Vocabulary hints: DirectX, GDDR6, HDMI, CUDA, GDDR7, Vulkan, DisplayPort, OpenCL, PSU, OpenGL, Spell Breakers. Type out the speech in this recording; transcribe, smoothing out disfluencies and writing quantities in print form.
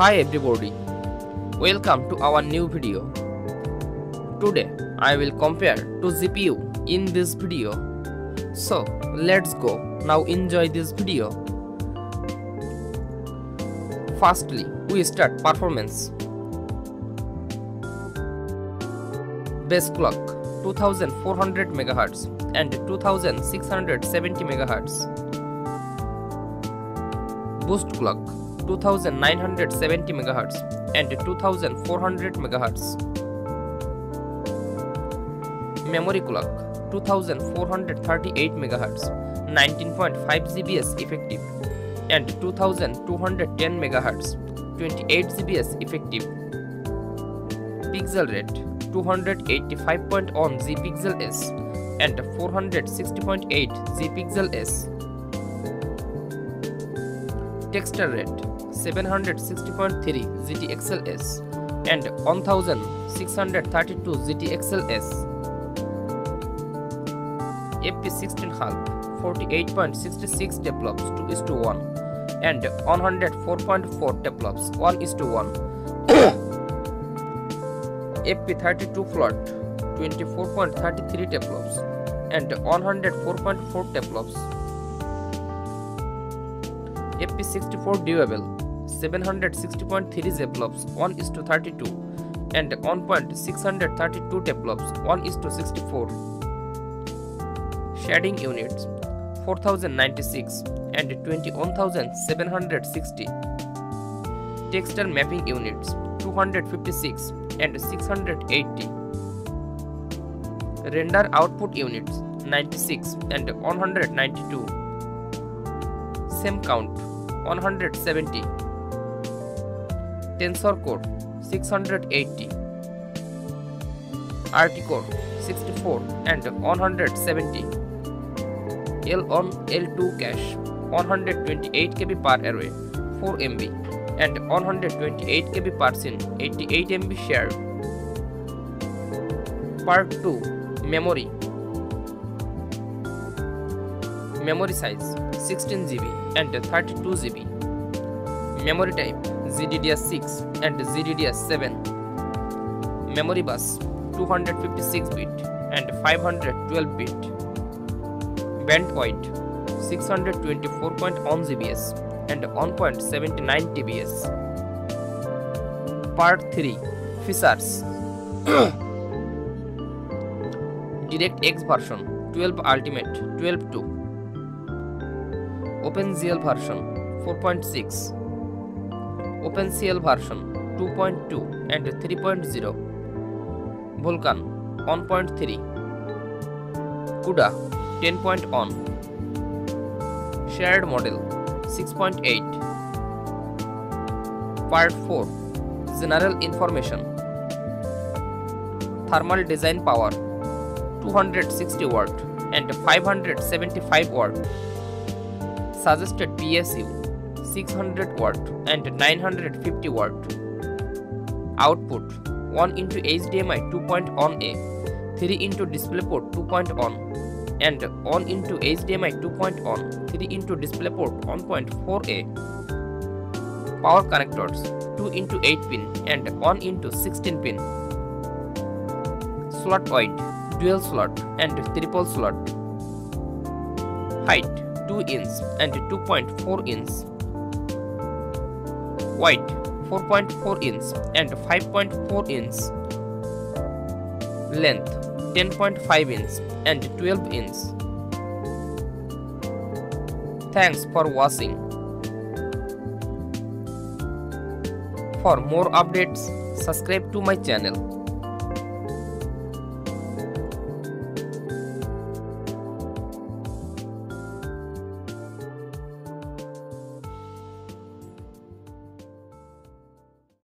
Hi everybody, welcome to our new video. Today I will compare two GPU in this video. So let's go, now enjoy this video. Firstly we start performance. Base clock 2400 MHz and 2670 MHz. Boost clock 2970 MHz and 2400 MHz. Memory clock 2438 MHz, 19.5 GBs effective and 2210 MHz, 28 GBs effective. Pixel rate 285.1 GPixels and 460.8 GPixels. Texture rate 760.3 GTXLS and 1632 GTXLS. FP16.5 48.66 develops 2:1 and 104.4 develops 1:1. FP32 float 24.33 develops and 104.4 develops. FP64 Duable 760.3 develops 1:32 and 1.632 develops 1:64. Shading units 4096 and 21760. Texture mapping units 256 and 680. Render output units 96 and 192. Same count 170. Tensor core 680. RT core 64 and 170. L1 L2 cache 128 KB per array 4 MB and 128 KB per scene 88 MB shared. Part 2 memory. Memory size 16 GB and 32 GB. Memory type GDDR6 and GDDR7. Memory bus 256 bit and 512 bit. Bandwidth 624.1 GBs and 1.79 TBs. Part 3 features. DirectX version 12 Ultimate 12.2. OpenGL version 4.6, OpenCL version 2.2 and 3.0, Vulkan 1.3, CUDA 10.1, Shared Model 6.8. Part 4 General Information. Thermal Design Power 260 Watt and 575 Watt. Suggested PSU 600 Watt and 950 Watt. Output 1 into HDMI 2.1A, 3 into DisplayPort 2.1, and 1 into HDMI 2.1, 3 into DisplayPort 1.4A. Power connectors 2 into 8 pin and 1 into 16 pin. Slot wide, dual slot and triple slot. Height 2 inch and 2.4 inch. Wide 4.4 inch and 5.4 inch. Length 10.5 inch and 12 inch. Thanks for watching. For more updates, subscribe to my channel.